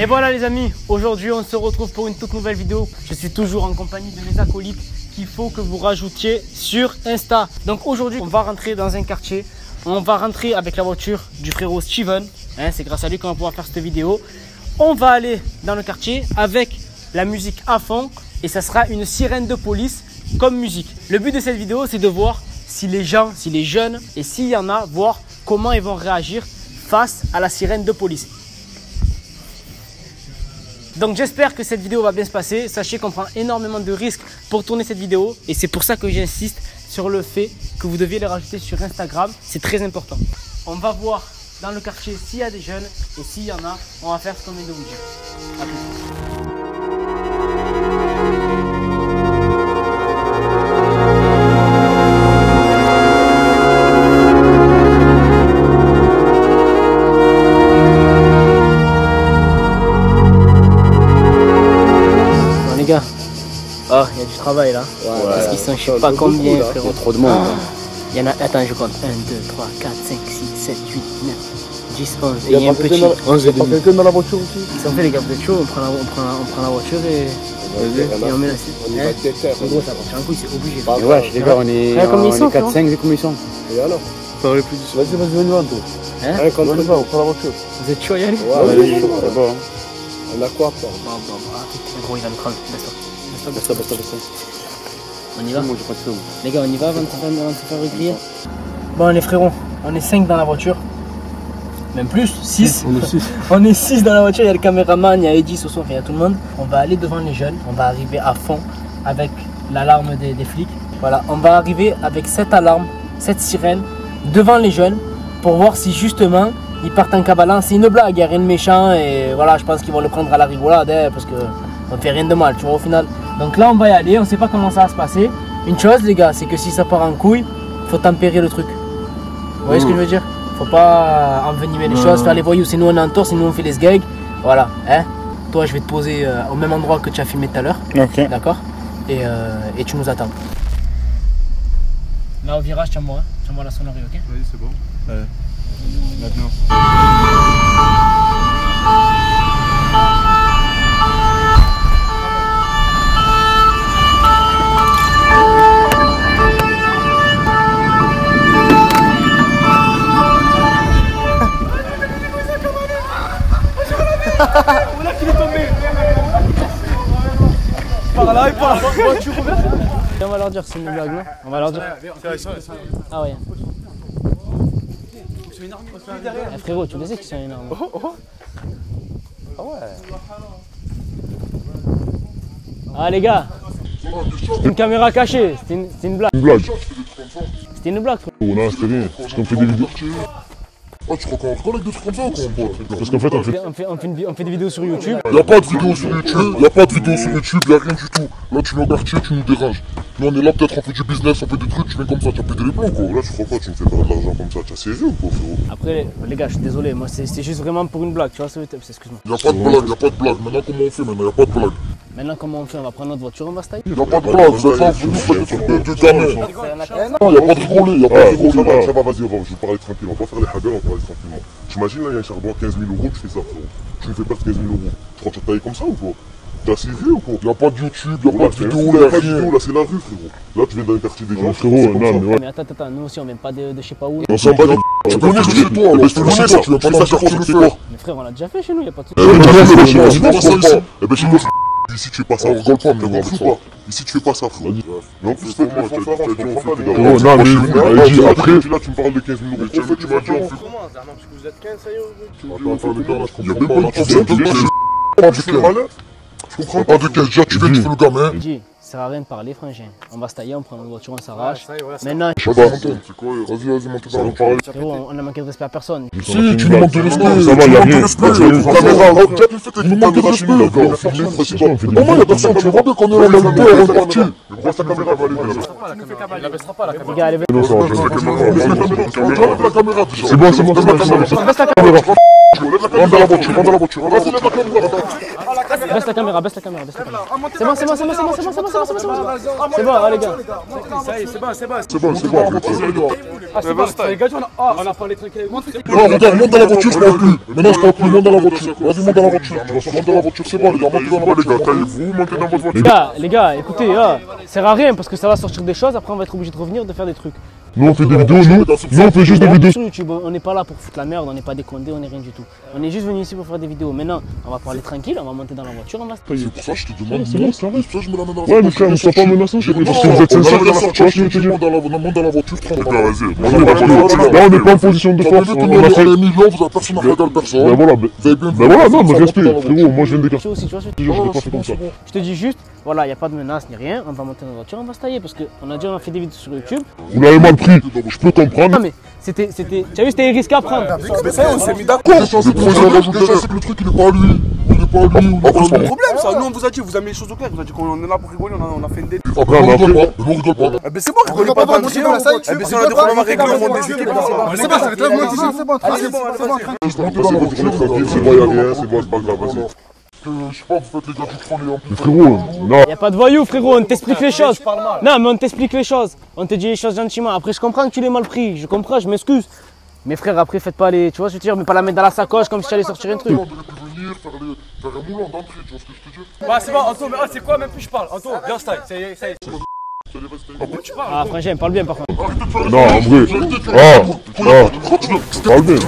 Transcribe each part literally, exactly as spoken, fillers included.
Et voilà les amis, aujourd'hui on se retrouve pour une toute nouvelle vidéo. Je suis toujours en compagnie de mes acolytes qu'il faut que vous rajoutiez sur Insta. Donc aujourd'hui on va rentrer dans un quartier, on va rentrer avec la voiture du frérot Steven, hein, c'est grâce à lui qu'on va pouvoir faire cette vidéo. On va aller dans le quartier avec la musique à fond et ça sera une sirène de police comme musique. Le but de cette vidéo c'est de voir si les gens, si les jeunes et s'il y en a, voir comment ils vont réagir face à la sirène de police. Donc j'espère que cette vidéo va bien se passer. Sachez qu'on prend énormément de risques pour tourner cette vidéo et c'est pour ça que j'insiste sur le fait que vous deviez les rajouter sur Instagram, c'est très important. On va voir dans le quartier s'il y a des jeunes et s'il y en a, on va faire ce qu'on vient de vous dire. A plus. Ah, il y a du travail là. Ouais, parce qu'ils sont je sais pas combien, beaucoup, frérot. Il y a trop de monde. Il ah, y en a, attends, je compte. un, deux, trois, quatre, cinq, six, sept, huit, neuf, dix, onze. Et il y a un petit. Ils prennent quelqu'un dans la voiture aussi. Ils sont fait les gars de chaud, on prend la, on prend la, on prend la voiture et. Et on met la suite. On y va de terre. En gros, ça va faire un coup, c'est obligé. Et ouais, les gars, on est quatre, cinq, c'est comme ils sont. Et alors ? Parlez plus du tout. Vas-y, vas-y, viens-nous, toi. Hein ? Allez, quand on va, on prend la voiture. Vous êtes chaud, Yann ? Ouais, c'est bon. On a quoi, toi ? Bon, bon, bon. Gros, il va me prendre. Basta, basta, basta. On y va. Les gars, on y va avant de se faire griller. Bon les frérots, on est cinq dans la voiture. Même plus, six. On est six dans la voiture, il y a le caméraman, il y a Eddy, Soso, il y a tout le monde. On va aller devant les jeunes, on va arriver à fond avec l'alarme des, des flics. Voilà, on va arriver avec cette alarme, cette sirène, devant les jeunes, pour voir si justement ils partent en cabalant. C'est une blague, il n'y a rien de méchant et voilà, je pense qu'ils vont le prendre à la rigolade hein, parce que on fait rien de mal, tu vois, au final. Donc là, on va y aller, on sait pas comment ça va se passer. Une chose, les gars, c'est que si ça part en couille, faut tempérer le truc. Vous voyez mmh. ce que je veux dire? Faut pas envenimer les mmh. choses, faire les voyous. Sinon, on entoure, sinon, on fait les sgags. Voilà, hein? Toi, je vais te poser euh, au même endroit que tu as filmé tout à l'heure. Okay. D'accord? Et, euh, et tu nous attends. Là, au virage, tiens-moi, hein? Tiens-moi la sonnerie, ok? Oui, c'est bon. Allez. Maintenant. Voilà qu'il est tombé. Par là et par là. On va leur dire que c'est une blague, non? On va leur dire. Ah ouais. Ils sont énormes. Eh frérot, tu le sais qu'ils sont énormes. Oh, oh. Ah ouais. Ah les gars. C'était une caméra cachée. C'était une, une blague. Une blague. C'était une blague. Oh non, c'était bien. Parce qu'on fait des vidéos. Oh, tu crois qu'on reprend avec des trucs comme ça ou quoi? Parce qu'en fait, on fait... On, fait, on, fait une, on fait des vidéos sur YouTube. Y'a pas de vidéos sur YouTube, y'a pas de vidéos sur YouTube, y'a rien du tout. Là, tu viens au quartier, tu nous déranges. Nous, on est là, peut-être on fait du business, on fait des trucs, tu viens comme ça, tu as pété les plombs quoi. Là, tu crois quoi? Tu me fais pas de l'argent comme ça, tu as saisi ou quoi, frérot? Après, les gars, je suis désolé, moi, c'est juste vraiment pour une blague, tu vois, c'est... Excuse-moi. Y'a pas de blague, y'a pas de blague. Maintenant, comment on fait maintenant? Y'a pas de blague. Maintenant, comment on fait? On va prendre notre voiture, on va se tailler? Y'a pas de blague, vous êtes là, vous nous faites des trucs de gamins. Non, y'a pas de rigoler, y'a pas de rigoler. Ça va, vas-y, je vais parler tranquille, on va pas faire les hagards, on va parler tranquillement. T'imagines, là, y'a un charbon à quinze mille euros, tu fais ça, frérot. Tu me fais perdre quinze mille euros. Tu crois que tu as taillé comme ça ou quoi? T'as saisi ou quoi? Y'a pas de YouTube, y'a pas de vidéo, y'a pas de vidéo, là, c'est la rue, frérot. Là, tu viens d'un quartier des gens, frérot, non, mais ouais. Mais attends, attends, nous aussi, on vient pas de je sais pas où. On s'en bat. Tu connais ce chez toi, alors, tu connais ça, tu viens pas dans le quartier de toi. Mais frère, on l'a déjà fait chez nous, y'a pas de. Ici tu fais pas ça, on rigole pas, mais on fout pas. Ici tu fais pas ça, frérot. Mais en plus, faites moi, t'as dit, on fait des gars. Non, mais après, là tu me parles de quinze mille euros. Tu m'as dit, on fait. Comment, Zarnan? Parce que vous êtes quinze, ça y est. Attends, les gars, là, je comprends pas. Tu fais pas de quinze, je comprends pas de quinze, déjà, tu fais, tu fais le gamin. Ça sert à rien de parler, frangin. On va se tailler, on prend notre voiture, on s'arrache. Maintenant, je sais pas, c'est quoi? Vas-y, vas-y, montez dans le parallèle. Frérot, on a manqué de respect à personne. Si, tu nous manques de respect, tu nous manques de respect. Tu nous manques de respect. Comment il y a personne? Tu vois bien qu'on est là, on est parti. Laisse la caméra, elle la baissera pas, la caméra. Les gars, elle est venue. C'est bon, c'est bon, c'est bon. Baisse la caméra. Rentre dans la voiture, rentre dans la voiture. Baisse la caméra, baisse la caméra. C'est bon, c'est bon, c'est bon, c'est bon, c'est bon. C'est bon, les gars. C'est bon, c'est bon, c'est bon. C'est bon, c'est bon. Ah c'est bon, les gars, on a... Ah, on a parlé tranquille. Monte dans la voiture, je parle plus. Maintenant je parle plus, monte dans la voiture. Vas-y, monte dans la voiture. Monte dans la voiture, c'est bon les gars, montez dans la voiture. Les gars, taillez-vous, montez dans votre voiture. Les gars, les gars, écoutez, ça sert à rien parce que ça va sortir des choses, après on va être obligé de revenir, de faire des trucs. Nous on fait des vidéos, nous, nous on fait juste des vidéos sur YouTube, on n'est pas là pour foutre la merde, on n'est pas décondé, on n'est rien du tout. On est juste venu ici pour faire des vidéos. Maintenant, on va parler tranquille, on va monter dans la voiture, on va se... C'est pour ça que je te demande, c'est bon, c'est vrai, je me la mets dans la voiture. Ouais, mais frère, ne sois pas menaçant, j'ai pris parce que vous êtes sincère, monte dans la voiture, vas-y. Là, on n'est pas en position de force. On est mis là, vous avez personne à regarder la personne. Ben voilà, ben voilà, non, mais respect, frérot, moi je viens d'écarter. Je ne peux pas faire comme ça. Je te dis juste, voilà, il n'y a pas de menace ni rien, on va monter dans la voiture, on va se tailler parce qu'on a déjà fait des vidéos sur YouTube. Vous l'avez mal pris, je peux comprendre. Non mais c'était, c'était, tu as vu, c'était un risque à prendre. Mais ça, on s'est mis d'accord. Le projet, c'est que le truc, il n'est pas à lui. Il n'est pas à lui. Après, c'est pas un problème ça. Nous, on vous a dit, vous avez mis les choses au clair. Vous a dit qu'on est là pour rigoler, on a fait une délit. Après, on rigole pas. On rigole pas. Eh ben c'est bon, on rigole pas. On rigole pas. Eh ben si on a des problèmes à régler, on monte des équipes. C'est bon, c'est bon, c'est bon, c'est bon. C'est bon, c'est bon, il n'y a rien, c'est bon, c'est pas grave, vas-y. Je sais pas, vous faites les gars qui prennent les amplis. Mais frérot, non. Y'a pas de voyous, frérot, on t'explique les choses. Non, mais on t'explique les choses. On te dit les choses gentiment. Après, je comprends que tu l'aies mal pris. Je comprends, je m'excuse. Mais frère, après, faites pas les. Tu vois, je veux dire, mais pas la mettre dans la sacoche comme si tu allais sortir un truc. Faire un moulin d'entrée, tu vois ce que je te dis? Bah, c'est bon, Anto, mais c'est quoi même plus je parle? Anto, viens, style, ça y est, ça y est. Ah, frangin, parle bien par contre. Non, en vrai. Ah, ah, parle bien.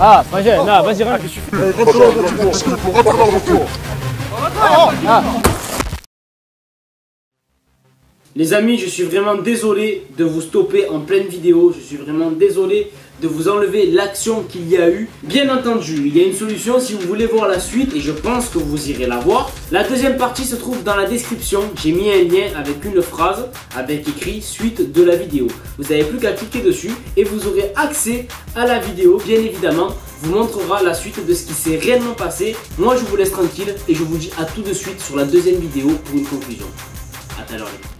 Ah, frangin, non, vas-y, rentre. Les amis, je suis vraiment désolé de vous stopper en pleine vidéo. Je suis vraiment désolé de vous enlever l'action qu'il y a eu. Bien entendu, il y a une solution si vous voulez voir la suite et je pense que vous irez la voir. La deuxième partie se trouve dans la description. J'ai mis un lien avec une phrase avec écrit suite de la vidéo. Vous n'avez plus qu'à cliquer dessus et vous aurez accès à la vidéo. Bien évidemment, vous montrera la suite de ce qui s'est réellement passé. Moi, je vous laisse tranquille et je vous dis à tout de suite sur la deuxième vidéo pour une conclusion. À tout à l'heure.